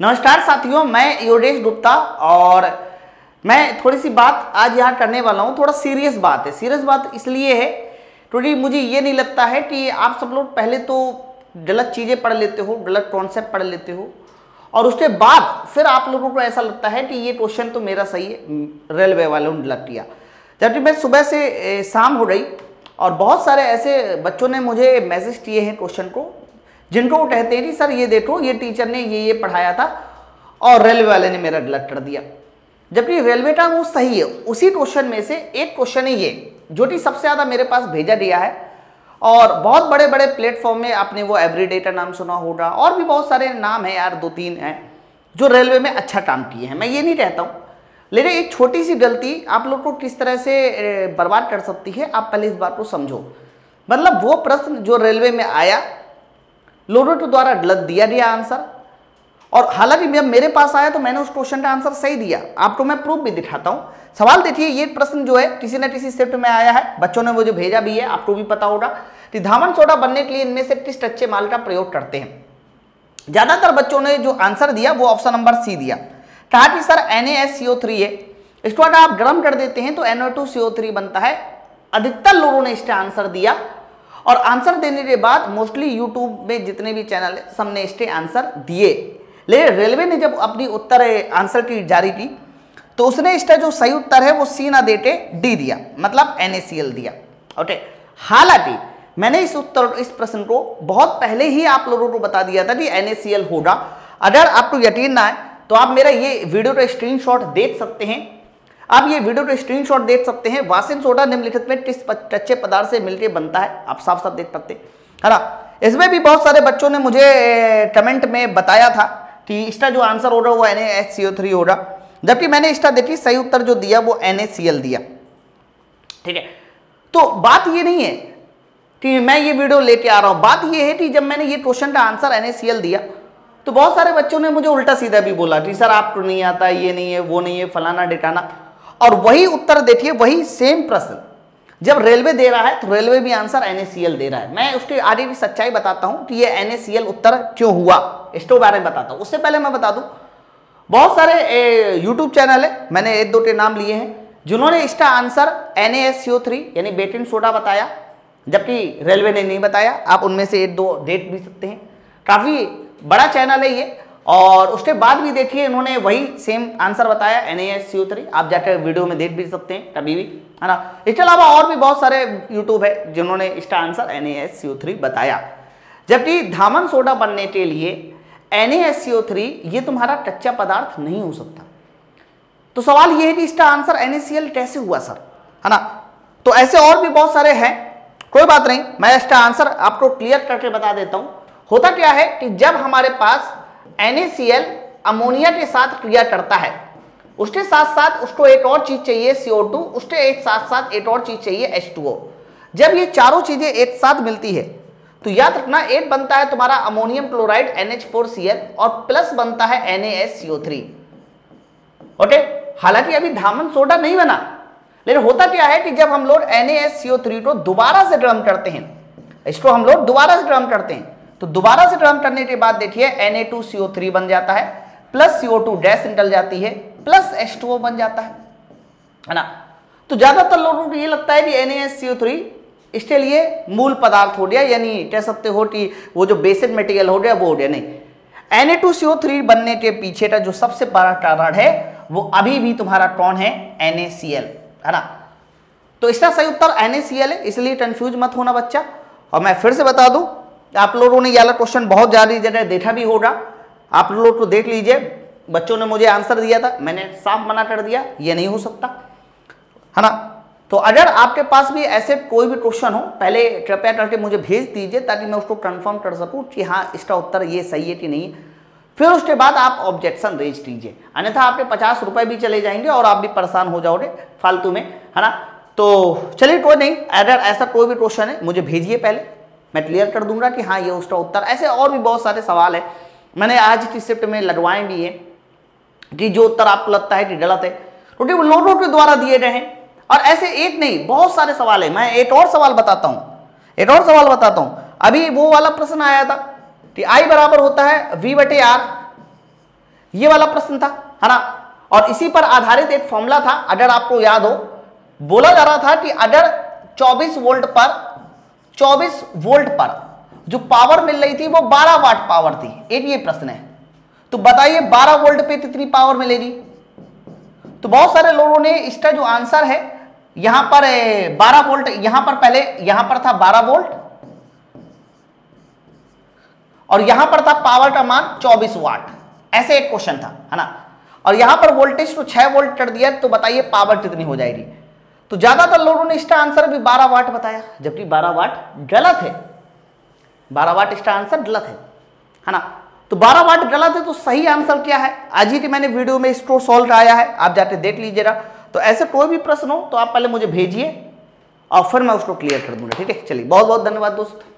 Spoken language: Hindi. नमस्कार साथियों, मैं योगेश गुप्ता और मैं थोड़ी सी बात आज यहाँ करने वाला हूँ। थोड़ा सीरियस बात है। सीरियस बात इसलिए है क्योंकि मुझे ये नहीं लगता है कि आप सब लोग पहले तो गलत चीज़ें पढ़ लेते हो, गलत कॉन्सेप्ट पढ़ लेते हो और उसके बाद फिर आप लोगों को ऐसा लगता है कि ये क्वेश्चन तो मेरा सही है, रेलवे वालों ने गलत किया। जबकि मैं सुबह से शाम हो गई और बहुत सारे ऐसे बच्चों ने मुझे मैसेज किए हैं क्वेश्चन को, जिनको वो कहते हैं कि सर ये देखो, ये टीचर ने ये पढ़ाया था और रेलवे वाले ने मेरा गलत कर दिया। जबकि रेलवे का वो सही है। उसी क्वेश्चन में से एक क्वेश्चन है ये, जो कि सबसे ज़्यादा मेरे पास भेजा गया है और बहुत बड़े बड़े प्लेटफॉर्म में आपने वो एवरी डेटर नाम सुना होगा और भी बहुत सारे नाम हैं यार, 2-3 हैं जो रेलवे में अच्छा काम किए हैं। मैं ये नहीं कहता हूँ, लेकिन एक छोटी सी गलती आप लोग को किस तरह से बर्बाद कर सकती है, आप पहले इस बात को समझो। मतलब वो प्रश्न जो रेलवे में आया, लोगों के द्वारा गलत दिया गया आंसर, और हालांकि जब मेरे पास आया तो मैंने उस क्वेश्चन का आंसर सही दिया। आपको मैं प्रूफ भी दिखाता हूँ। सवाल देखिए, ये प्रश्न जो है किसी न किसी शिफ्ट में आया है, बच्चों ने मुझे भेजा भी है। आपको भी पता होगा कि धामन सोडा बनने के लिए इनमें से किस कच्चे माल का प्रयोग करते हैं। ज़्यादातर बच्चों ने जो आंसर दिया वो ऑप्शन नंबर सी दिया। कहा कि सर NaSCO3 है, इसको अगर आप गर्म कर देते हैं तो NO2CO3 बनता है। अधिकतर लोगों ने इसका आंसर दिया और आंसर देने के बाद मोस्टली यूट्यूब में जितने भी चैनल है सबने इसके आंसर दिए। लेकिन रेलवे ने जब अपनी उत्तर आंसर की जारी की तो उसने इसका जो सही उत्तर है वो C ना देके D दिया, मतलब NaCl दिया। ओके, हालांकि मैंने इस प्रश्न को बहुत पहले ही आप लोगों को बता दिया था कि NaCl होगा। अगर आपको यकीन ना है तो आप मेरा ये वीडियो का स्क्रीनशॉट देख सकते हैं। आप ये वीडियो का स्क्रीनशॉट देख सकते हैं। वाशिंग सोडा निम्नलिखित में किस कच्चे पदार्थ से मिलकर बनता है, आप साफ साफ देख सकते हैं, है ना। इसमें भी बहुत सारे बच्चों ने मुझे कमेंट में बताया था कि इसका जो आंसर होगा वो NaSCO3 होगा, जबकि मैंने इसका देखिए सही उत्तर जो दिया वो NaCl दिया। ठीक है, तो बात ये नहीं है कि मैं ये वीडियो लेके आ रहा हूँ, बात ये है कि जब मैंने ये क्वेश्चन का आंसर NaCl दिया तो बहुत सारे बच्चों ने मुझे उल्टा सीधा भी बोला कि सर आपको नहीं आता, ये नहीं है, वो नहीं है, फलाना ढिकाना। और वही उत्तर देखिए, वही सेम प्रश्न जब रेलवे दे रहा है तो रेलवे भी आंसर NaCl दे रहा है। मैं उसके आगे भी सच्चाई बताता हूं कि ये NaCl उत्तर क्यों हुआ, इसके बारे में बताता हूं। उससे पहले मैं बता दूं, बहुत सारे यूट्यूब चैनल है, मैंने 1-2 के नाम लिए हैं, जिन्होंने इसका आंसर NaSCO3 यानी बेकिंग सोडा बताया, जबकि रेलवे ने नहीं बताया। आप उनमें से 1-2 देख भी सकते हैं, काफ़ी बड़ा चैनल है ये। और उसके बाद भी देखिए इन्होंने वही सेम आंसर बताया NaSCO3, आप जाकर वीडियो में देख भी सकते हैं कभी भी, है ना। इसके अलावा और भी बहुत सारे यूट्यूब है जिन्होंने इसका आंसर NaSCO3 बताया, जबकि धामन सोडा बनने के लिए NaSCO3 ये तुम्हारा कच्चा पदार्थ नहीं हो सकता। तो सवाल ये है कि इसका आंसर NaCl कैसे हुआ सर, है ना। तो ऐसे और भी बहुत सारे हैं, कोई बात नहीं, मैं इसका आंसर आपको क्लियर करके बता देता हूँ। होता क्या है कि जब हमारे पास NaCl अमोनिया के साथ क्रिया करता है, उसके साथ साथ उसको एक और चीज़ चाहिए CO2, उसके एक साथ साथ एक और चीज़ चाहिए H2O। जब ये चारों चीज़ें एक साथ मिलती है तो याद रखना एक बनता है तुम्हारा अमोनियम क्लोराइड NH4Cl और प्लस बनता है NaSCO3। ओके, हालांकि अभी धामन सोडा नहीं बना, लेकिन होता क्या है कि जब हम लोग NaSCO3 को दोबारा से गर्म करते हैं, इसको हम लोग दोबारा से गर्म करते हैं, तो दोबारा से गर्म करने के बाद देखिए Na2CO3 बन जाता है, प्लस CO2 गैस निकल जाती है, प्लस H2O बन जाता है, है ना। तो ज़्यादातर लोगों को ये लगता है कि NaSCO3 इसके लिए मूल पदार्थ हो गया, यानी कह सकते हो कि वो जो बेसिक मटेरियल हो गया वो हो गया। नहीं, Na2CO3 बनने के पीछे का जो सबसे बड़ा कारण है वो अभी भी तुम्हारा कौन है, NaCl, है ना। तो इसका सही उत्तर NaCl है, इसलिए कन्फ्यूज मत होना बच्चा। और मैं फिर से बता दूँ, आप लोगों ने याला क्वेश्चन बहुत ज़्यादा जगह देखा भी होगा, आप लोग को देख लीजिए। बच्चों ने मुझे आंसर दिया था, मैंने साफ मना कर दिया, ये नहीं हो सकता, है ना। तो अगर आपके पास भी ऐसे कोई भी क्वेश्चन हो, पहले कृपया करके मुझे भेज दीजिए ताकि मैं उसको कंफर्म कर सकूं कि हाँ इसका उत्तर ये सही है कि नहीं। फिर उसके बाद आप ऑब्जेक्शन रेज कीजिए, अन्यथा आपके 50 रुपये भी चले जाएंगे और आप भी परेशान हो जाओगे फालतू में, है ना। तो चलिए कोई नहीं, अगर ऐसा कोई भी क्वेश्चन है मुझे भेजिए, पहले मैं क्लियर कर दूंगा कि हाँ ये उसका उत्तर। ऐसे और भी बहुत सारे सवाल है, मैंने आज की शिफ्ट में लगवाए भी हैं कि जो उत्तर आपको लगता है कि गलत है क्योंकि वो लोगों के द्वारा दिए गए हैं। और ऐसे एक नहीं, बहुत सारे सवाल है। मैं एक और सवाल बताता हूँ, एक और सवाल बताता हूँ। अभी वो वाला प्रश्न आया था कि I बराबर होता है V/R, ये वाला प्रश्न था, है ना। और इसी पर आधारित एक फॉर्मूला था, अगर आपको याद हो, बोला जा रहा था कि अगर 24 वोल्ट पर जो पावर मिल रही थी वो 12 वाट पावर थी, एक ये प्रश्न है। तो बताइए 12 वोल्ट पे कितनी पावर मिलेगी। तो बहुत सारे लोगों ने इसका जो आंसर है यहां पर 12 वोल्ट, यहां पर पहले यहां पर था 12 वोल्ट और यहां पर था पावर का मान 24 वाट, ऐसे एक क्वेश्चन था, है ना। और यहां पर वोल्टेज को 6 वोल्ट कर दिया, तो बताइए पावर कितनी हो जाएगी। तो ज्यादातर लोगों ने इसका आंसर भी 12 वाट बताया, जबकि 12 वाट गलत है, 12 वाट इसका आंसर गलत है ना। तो 12 वाट गलत है, तो सही आंसर क्या है, आज ही मैंने वीडियो में इसको सॉल्व कराया है, आप जाके देख लीजिएगा। तो ऐसे कोई भी प्रश्न हो तो आप पहले मुझे भेजिए और फिर मैं उसको क्लियर कर दूंगा, ठीक है। चलिए, बहुत बहुत धन्यवाद दोस्त।